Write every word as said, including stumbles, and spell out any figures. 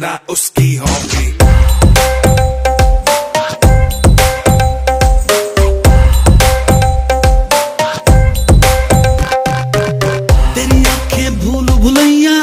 ना उसकी हॉबी। तेरी आंखें भूल भुलैया